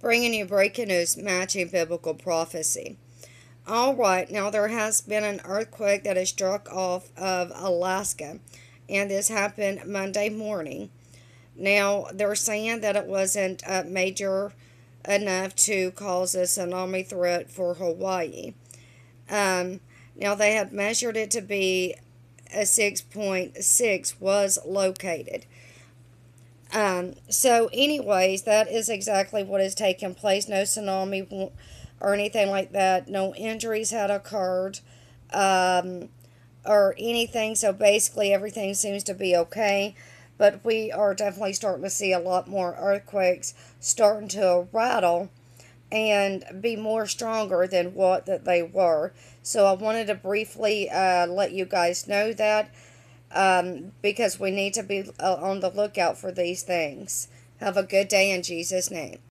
bringing you breaking news matching biblical prophecy. All right, now there has been an earthquake that has struck off of Alaska, and this happened Monday morning. Now, they're saying that it wasn't major enough to cause a tsunami threat for Hawaii. Now, they had measured it to be a 6.6 was located. So, anyways, that is exactly what has taken place. No tsunami or anything like that. No injuries had occurred or anything. So, basically, everything seems to be okay. But we are definitely starting to see a lot more earthquakes starting to rattle and be more stronger than what that they were. So I wanted to briefly let you guys know that because we need to be on the lookout for these things. Have a good day in Jesus' name.